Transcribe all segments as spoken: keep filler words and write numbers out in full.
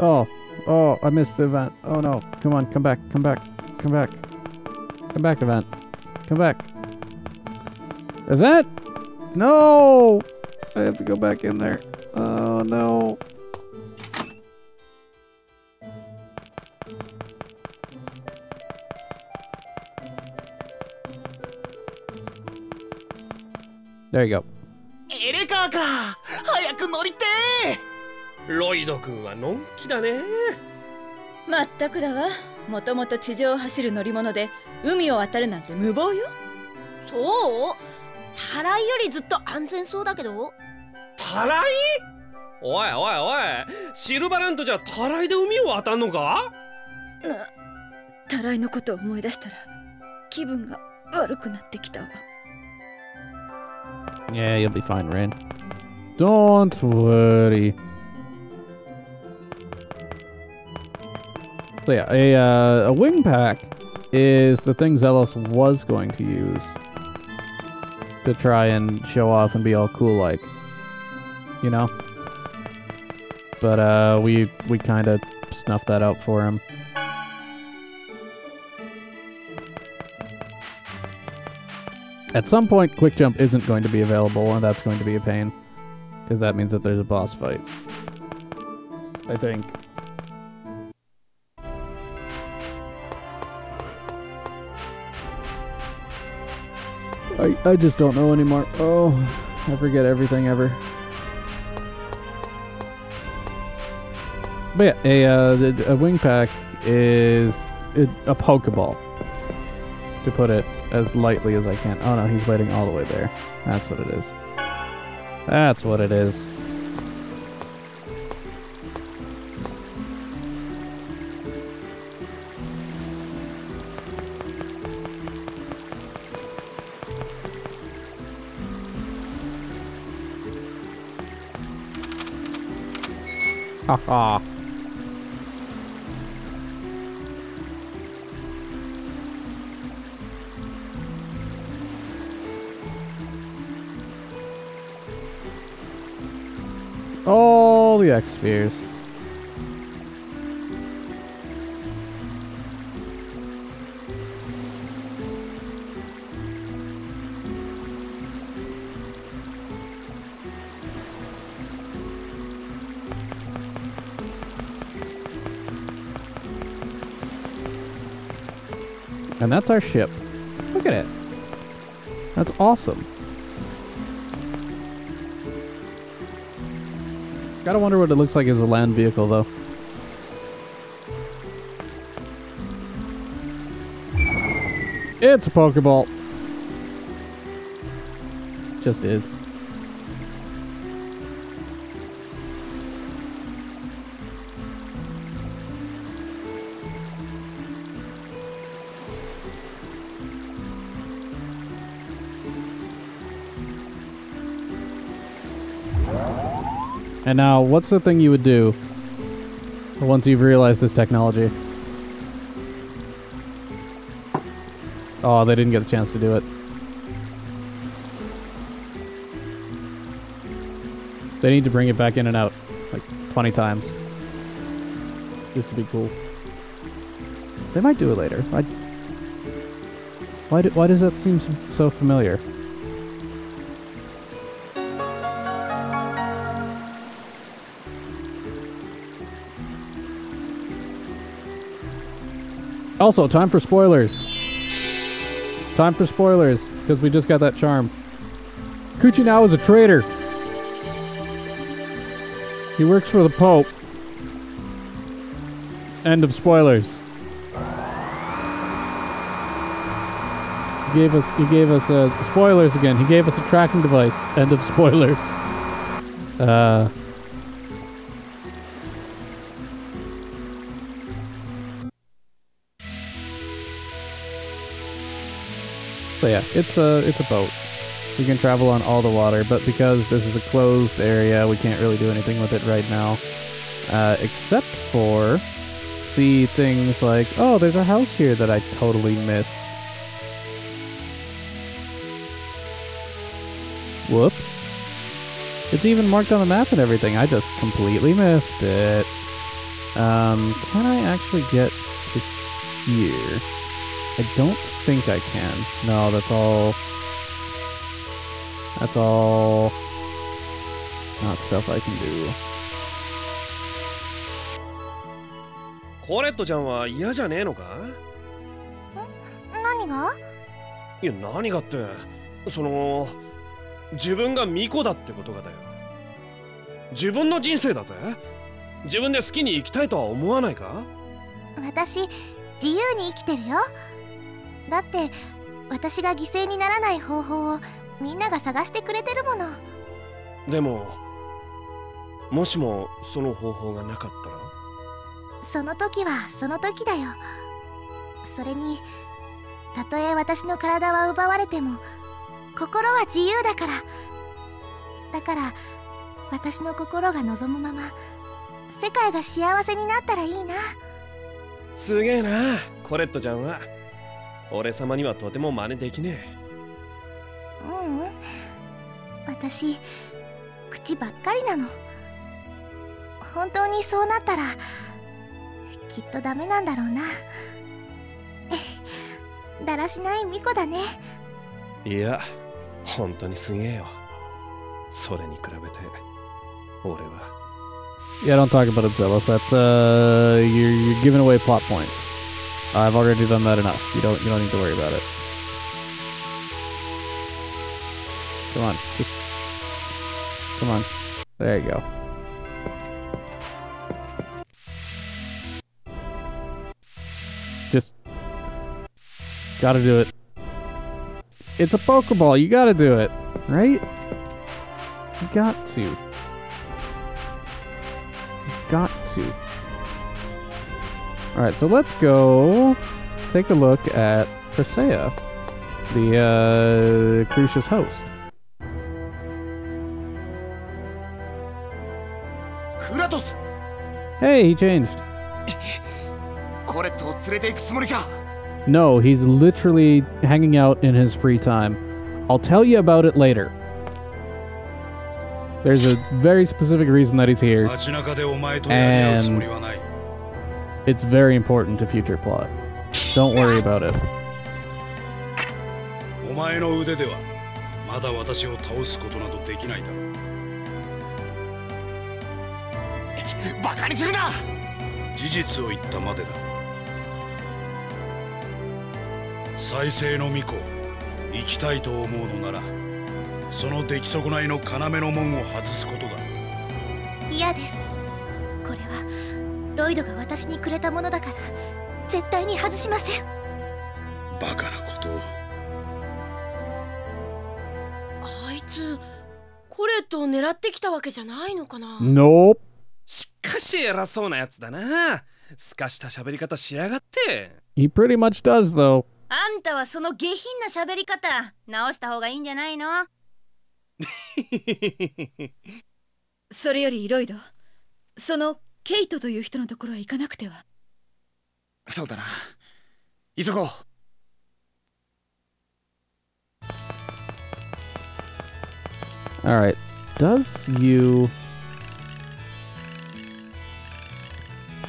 Oh, oh, I missed the event. Oh no, come on, come back, come back, come back. Come back, event. Come back. Event? No! I have to go back in there. Oh no. There you go. Yeah, you'll be fine, Ren. Don't worry. So yeah, a, uh, a wing pack is the thing Zelos was going to use to try and show off and be all cool like, you know? But uh, we, we kind of snuffed that out for him. At some point, Quick Jump isn't going to be available, and that's going to be a pain. Because that means that there's a boss fight. I think. I, I just don't know anymore. Oh, I forget everything ever. But yeah, a, uh, a wing pack is a Pokeball. To put it as lightly as I can. Oh no, he's waiting all the way there. That's what it is. That's what it is. Haha. All the X spheres. And that's our ship. Look at it. That's awesome. Gotta wonder what it looks like as a land vehicle, though. It's a Pokeball. Just is. And now, what's the thing you would do once you've realized this technology? Oh, they didn't get a chance to do it. They need to bring it back in and out, like, twenty times. Just to be cool. They might do it later. I... Why, do, why does that seem so familiar? Also, time for spoilers. Time for spoilers, because we just got that charm. Kuchinao is a traitor. He works for the Pope. End of spoilers. He gave us, he gave us uh, spoilers again. He gave us a tracking device. End of spoilers. Uh... So yeah, it's a, it's a boat. We can travel on all the water, but because this is a closed area, we can't really do anything with it right now. Uh, except for see things like, oh, there's a house here that I totally missed. Whoops. It's even marked on the map and everything. I just completely missed it. Um, can I actually get to here? I don't think I can. No, that's all... That's all... not stuff I can do. コレットちゃんは嫌じゃねえのか？何が？いや何がって、その自分が巫女だってことがだよ。自分の人生だぜ。自分で好きに生きたいとは思わないか？私自由に生きてるよ。だって私が犠牲にならない方法をみんなが探してくれてるもの。でももしもその方法がなかったら？ その時はその時だよ。それに、たとえ私の体は奪われても、心は自由だから。だから、私の心が望むまま、世界が幸せになったらいいな。すげえな、コレットちゃんは。俺様にはとても真似できねえ。ううん。私、口ばっかりなの。本当にそうなったら、 きっとダメなんだろうな。だらしない巫女だね。いや、本当にすげえよ。それに比べて、俺は。Yeah, don't talk about it, Zelos. That's uh, you're, you're giving away plot points. I've already done that enough. You don't, you don't need to worry about it. Come on, come on. There you go. Just gotta do it. It's a Pokeball. You gotta do it, right? You got to. You got to. All right, so let's go take a look at Presea, the uh, Cruxis Host. Kratos. Hey, he changed. No, he's literally hanging out in his free time. I'll tell you about it later. There's a very specific reason that he's here, and it's very important to future plot. Don't worry about it. Nope. しかし偉そうなやつだな。すかした喋り方しやがって。He pretty much does though. あんたはその下品な喋り方直した方がいいんじゃないの？それよりロイド、そのケイトという人のところへ行かなくては。そうだな。急ごう。All right. Does you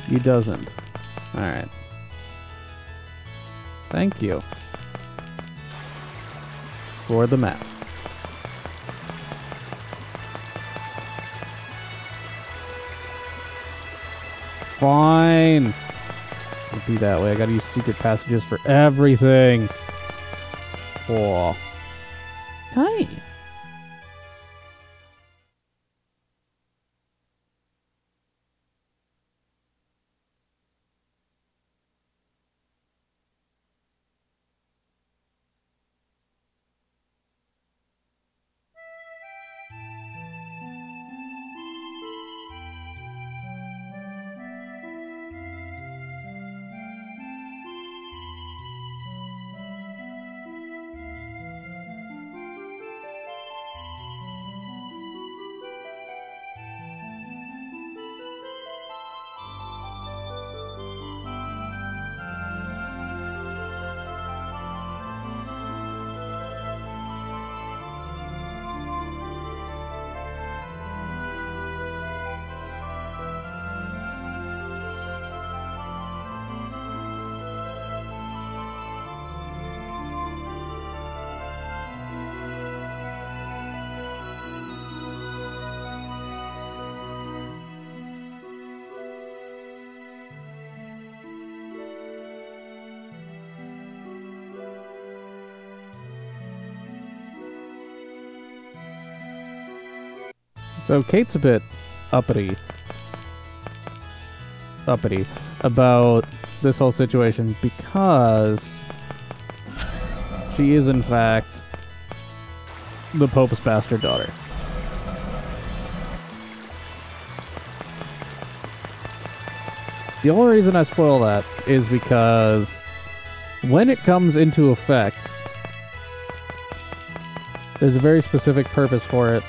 He doesn't. Alright. Thank you. For the map. Fine. It'll be that way. I gotta use secret passages for everything. Oh. Hi. So Kate's a bit uppity. Uppity about this whole situation because she is, in fact, the Pope's bastard daughter. The only reason I spoil that is because when it comes into effect, there's a very specific purpose for it,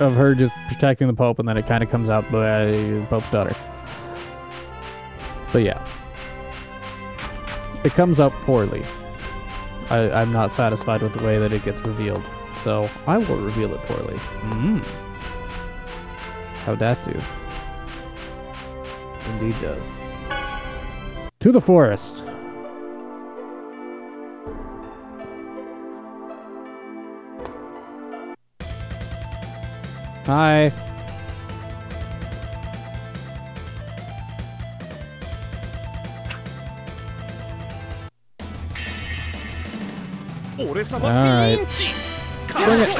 of her just protecting the Pope, and then it kind of comes out by the Pope's daughter. But yeah. It comes out poorly. I, I'm not satisfied with the way that it gets revealed, so I will reveal it poorly. Mm. How'd that do? Indeed does. To the forest! Hi. All right. Bring it.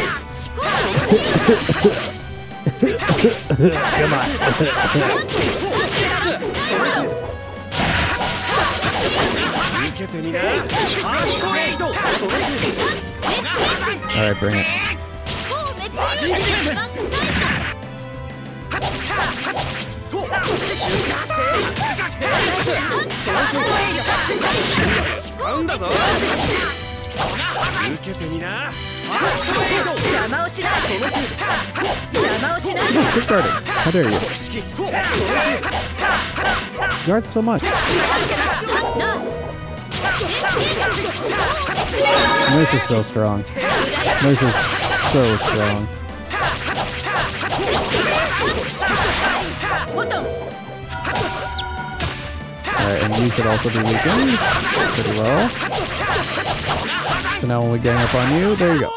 Come on. Come on. Alright, bring it. Started. How dare you? Guard so much. Noise is so strong. Noise is so strong. Alright, and you should also be weakened. Pretty well. So now when we gang up on you, there you go.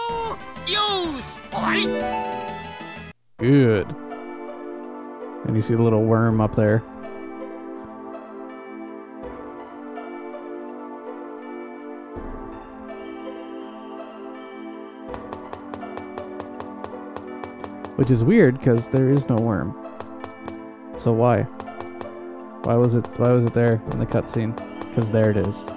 Good. And you see the little worm up there. Which is weird because there is no worm. So why? Why was it why was it there in the cutscene? Because there it is.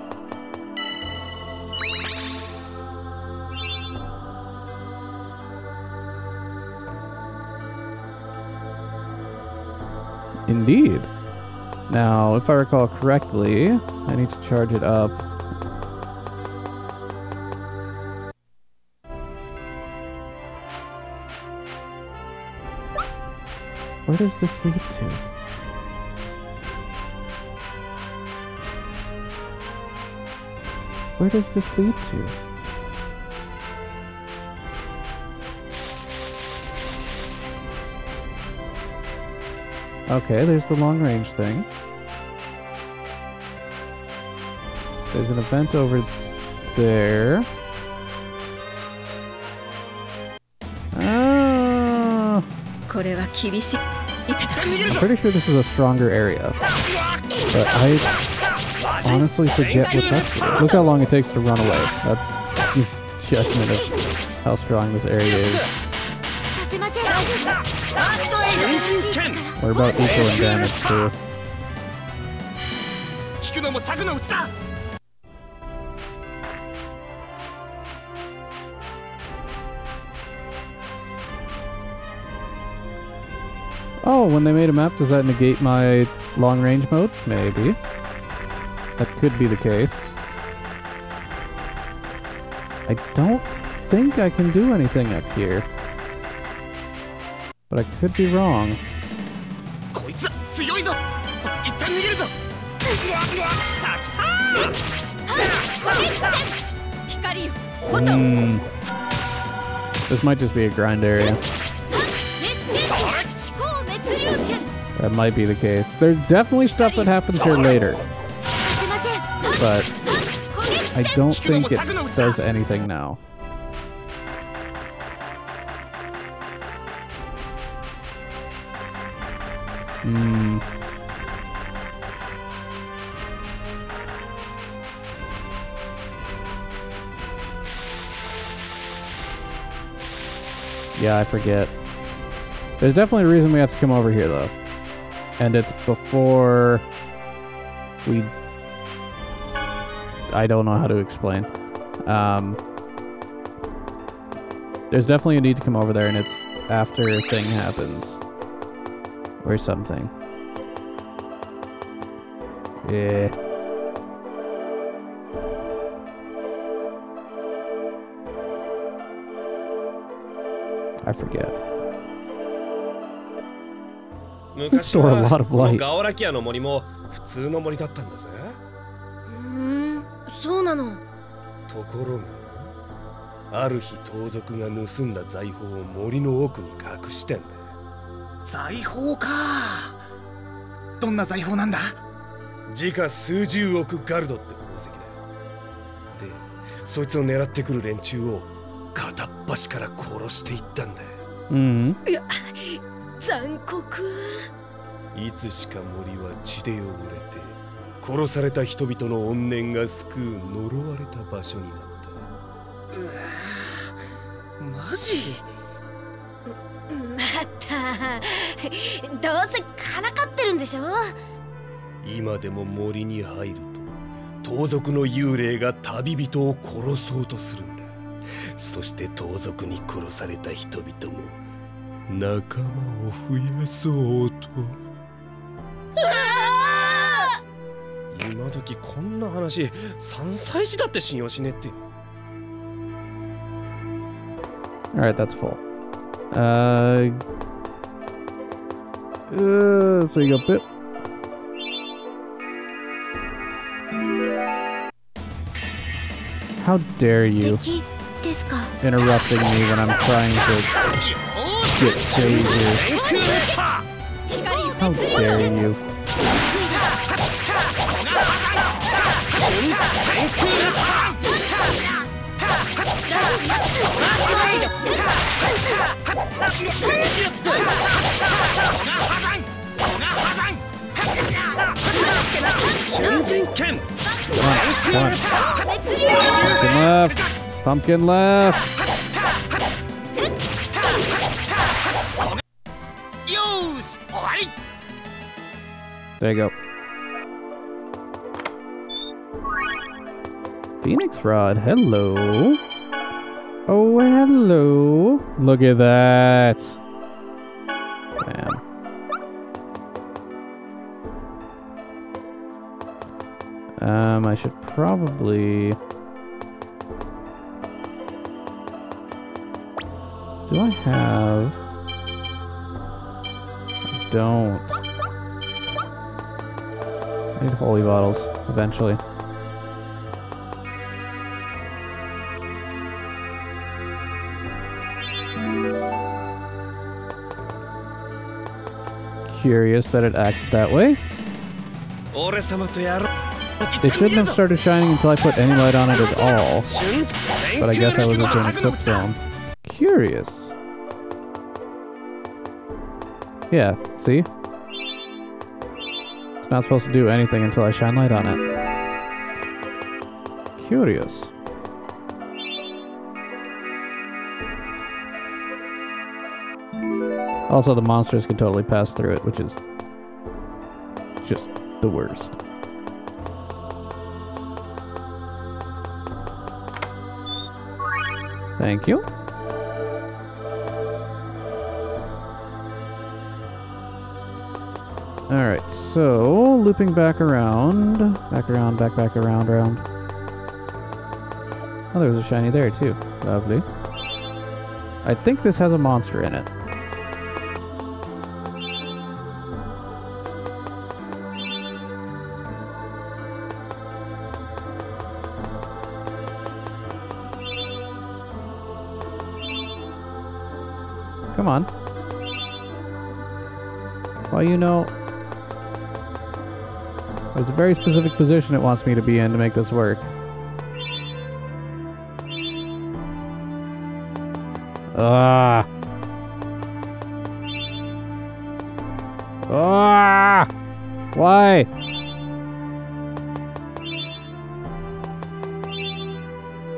Indeed. Now, if I recall correctly, I need to charge it up. Where does this lead to? Where does this lead to? Okay, there's the long range thing. There's an event over there. Ah. I'm pretty sure this is a stronger area. But I honestly forget what's up here. Look how long it takes to run away. That's a judgment of how strong this area is. We're about equal in damage, too. Oh, when they made a map, does that negate my long-range mode? Maybe. That could be the case. I don't think I can do anything up here. But I could be wrong. Mm. This might just be a grind area. That might be the case. There's definitely stuff that happens here later. But I don't think it does anything now. Hmm. Yeah, I forget. There's definitely a reason we have to come over here, though. And it's before we... I don't know how to explain. Um, there's definitely a need to come over there, and it's after a thing happens. Or something. Yeah. I forget. You can store a lot of light. Mm-hmm. Alright, that's full. Uh, uh, so you got Pip. How dare you interrupting me when I'm trying to get saved here. How dare you. Pumpkin left! Pumpkin left! There you go. Phoenix Rod, hello. Oh, hello. Look at that. Man. Um, I should probably... Do I have... I don't. I need holy bottles, eventually. Curious that it acts that way. They shouldn't have started shining until I put any light on it at all. But I guess I was looking at a clip film. Curious. Yeah, see? It's not supposed to do anything until I shine light on it. Curious. Also, the monsters could totally pass through it, which is just the worst. Thank you. Alright, so looping back around. Back around, back, back, around, around. Oh, there was a shiny there too. Lovely. I think this has a monster in it. Come on. Well, you know, there's a very specific position it wants me to be in to make this work. Ah. Ah! Why?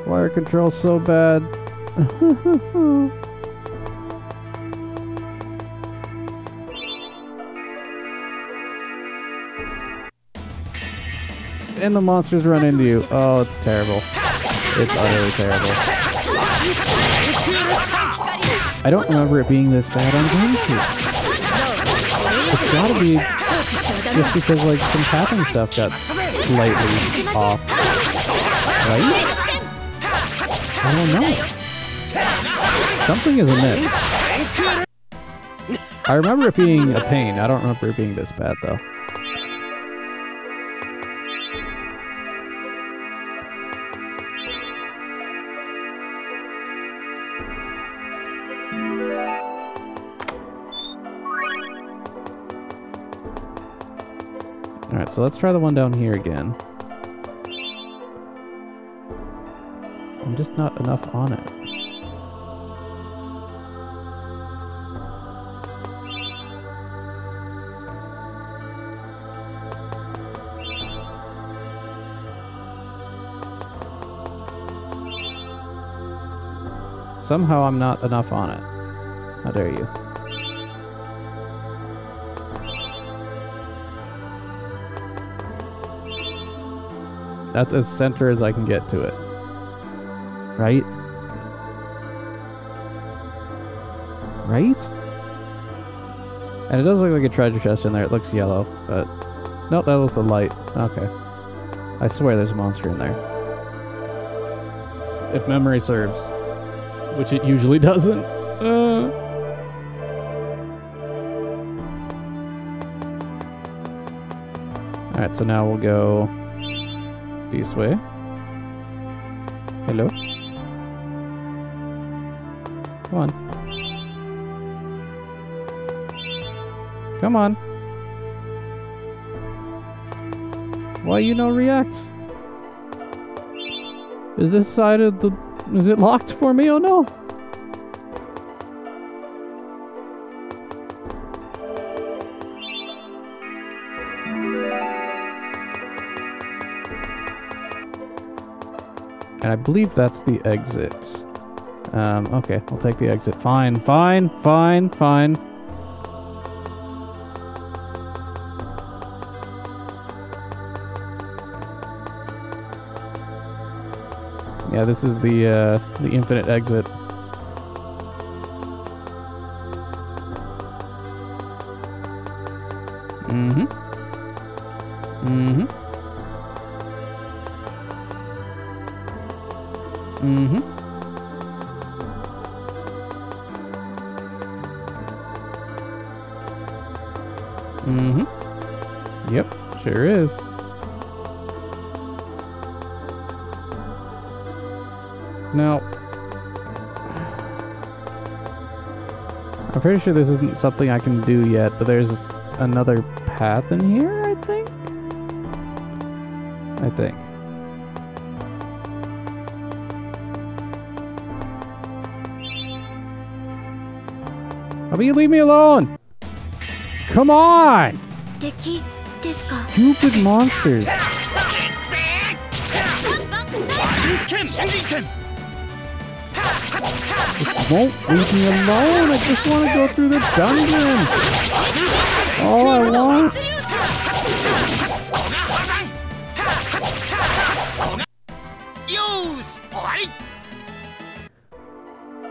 Wire control so bad. And the monsters run into you. Oh, it's terrible. It's utterly terrible. I don't remember it being this bad on GameCube. It's gotta be just because, like, some tapping stuff got slightly off. Right? I don't know. Something is amiss. I remember it being a pain. I don't remember it being this bad, though. Alright, so let's try the one down here again. I'm just not enough on it. Somehow I'm not enough on it. How dare you? That's as center as I can get to it. Right? Right? And it does look like a treasure chest in there. It looks yellow, but... Nope, that was the light. Okay. I swear there's a monster in there. If memory serves. Which it usually doesn't. Uh... Alright, so now we'll go... this way. Hello? Come on. Come on. Why you no react? Is this side of the... Is it locked for me? Oh no! I believe that's the exit. Um, okay, we'll take the exit. Fine, fine, fine, fine. Yeah, this is the uh, the infinite exit. Mm-hmm. Mm-hmm. Mm-hmm. Mm-hmm. Yep, sure is. Now, I'm pretty sure this isn't something I can do yet, but there's another path in here, I think? I think. How about you leave me alone? Come on! Stupid monsters. Just won't leave me alone. I just want to go through the dungeon. All I want.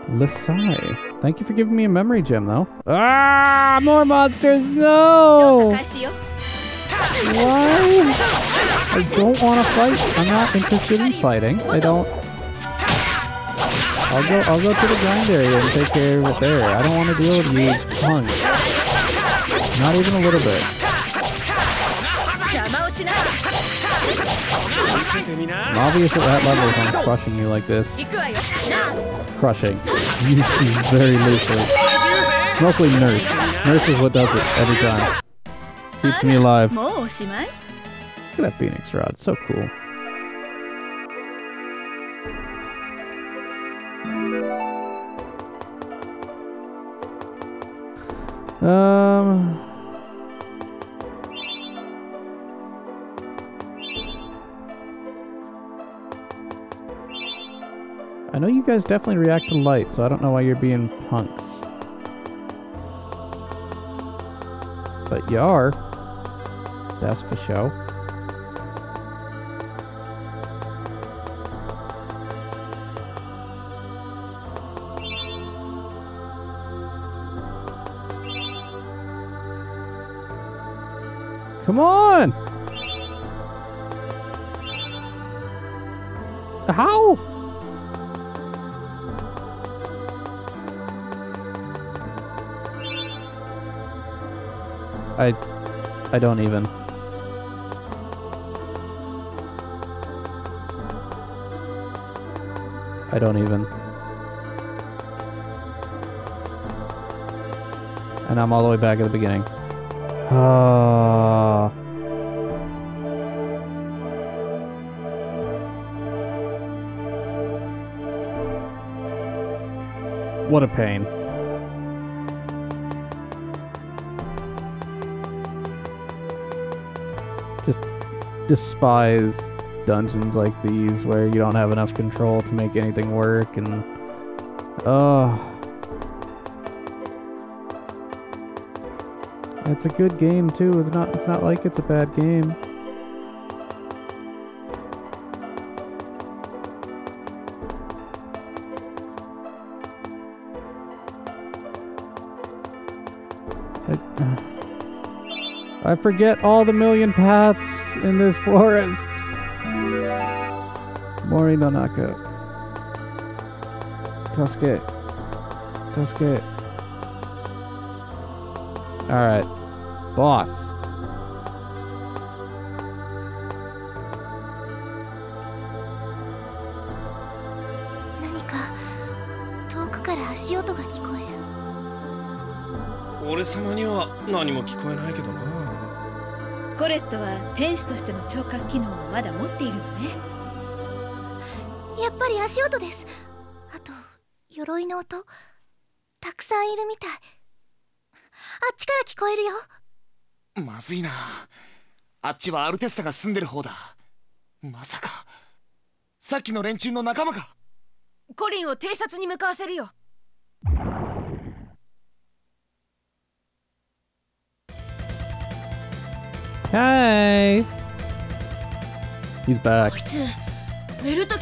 Lesai. Thank you for giving me a memory gem, though. Ah, more monsters! No! Why? I don't want to fight. I'm not interested in fighting. I don't. I'll go. I'll go to the grind area and take care of it there. I don't want to deal with you, punk. Not even a little bit. I'm obvious at that level if I'm crushing you like this. Crushing. Used very loosely. Mostly Nurse. Nurse is what does it every time. Keeps me alive. Look at that Phoenix Rod. So cool. Um. I know you guys definitely react to light, so I don't know why you're being punks. But you are. That's for show. Come on! How? I... I don't even. I don't even. And I'm all the way back at the beginning. Ah. What a pain. Just despise dungeons like these where you don't have enough control to make anything work and... Oh... It's a good game too. It's not. It's not like it's a bad game. I, I forget all the million paths in this forest. Mori no Naka. Tusuke. Tusuke. All right. Boss. Hey! He's back. Yo. I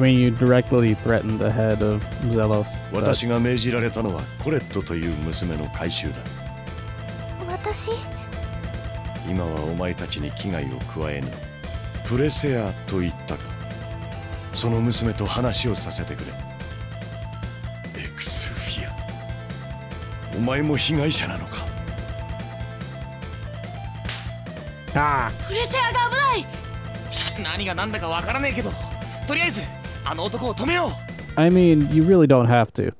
mean, you directly threatened the head of Zelos. But... 今はお前たちに危害を加えぬ。プレセアと言ったか。その娘と話をさせてくれ。エクスフィア。お前も被害者なのか。ああ。プレセアが危ない。何が何だかわからねえけど、とりあえずあの男を止めよう。I mean, you really don't have to.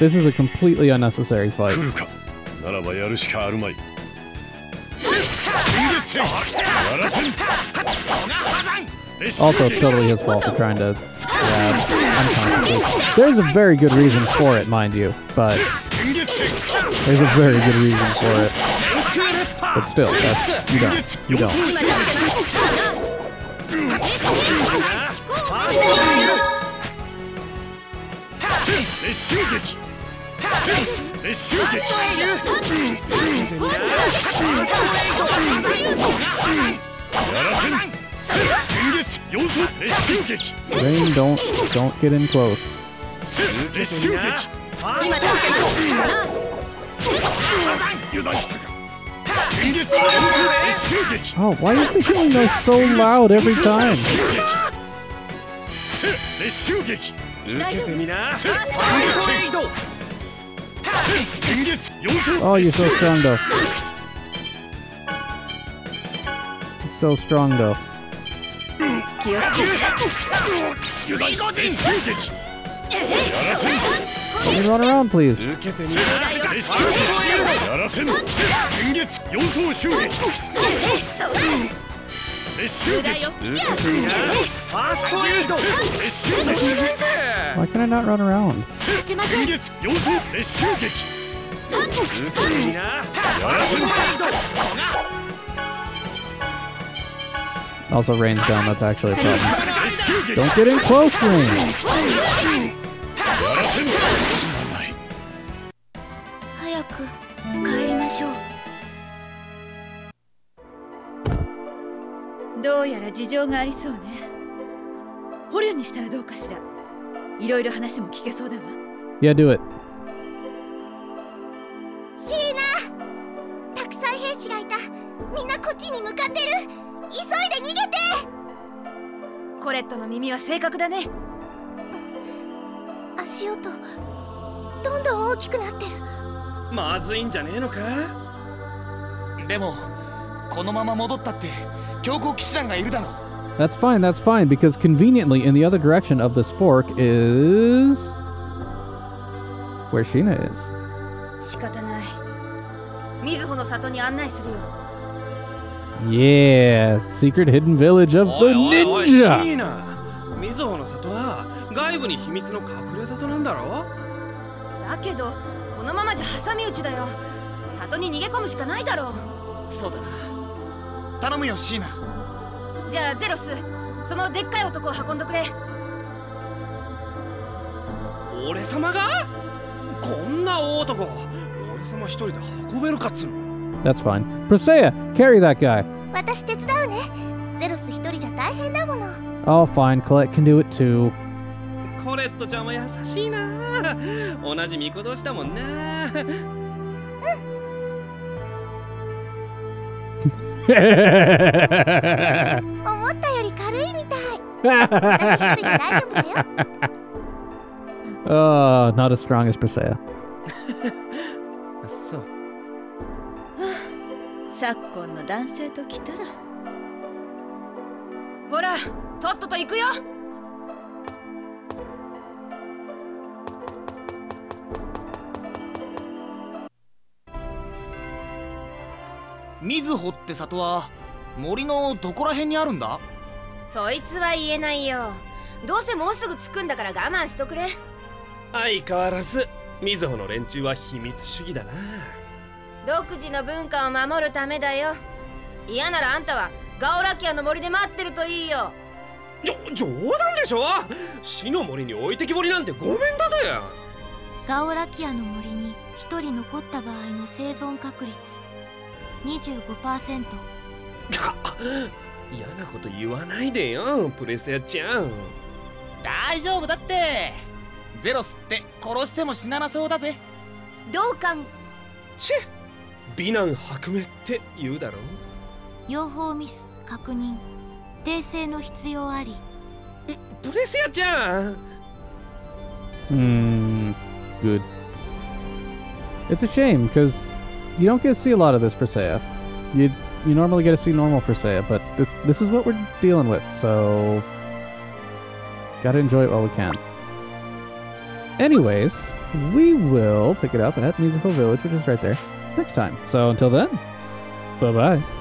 This is a completely unnecessary fight. 来るか。ならばやるしかあるまい。 Also, it's totally his fault for trying to grab. There's a very good reason for it, mind you, but there's a very good reason for it. But still, that's, you don't. You don't. Rain, don't don't get in close. Oh, why are they doing those so loud every time? Oh, you're so strong, though. You're so strong, though. Let me run around, please. Why can I not run around? Also rains down, that's actually a problem. Don't get in close, Rain! Yeah, do it. That's fine, that's fine, because conveniently in the other direction of this fork is where Sheena is. Yeah, secret hidden village of the ninja. That's fine. Presea, carry that guy. Oh, fine. Colette can do it too. Oh, not as strong as Presea. Mizuho 独自の文化を守るためだよ。嫌ならあんたはガオラキアの森で待ってるといいよ。じょ、冗談でしょ?死の森に置いてきぼりなんてごめんだぜ。ガオラキアの森に一人残った場合の生存確率 にじゅうごパーセント。嫌なこと言わないでよ、プレセアちゃん。大丈夫だって。ゼロスって殺しても死ななそうだぜ。同感。チェ。 美男白目って言うだろう。用法ミス確認。訂正の必要あり。プレセアちゃん。うん。Good. It's a shame because you don't get to see a lot of this Presea. You you normally get to see normal Presea, but this this is what we're dealing with. So gotta enjoy it while we can. Anyways, we will pick it up at Musical Village, which is right there. Next time. So until then, bye-bye.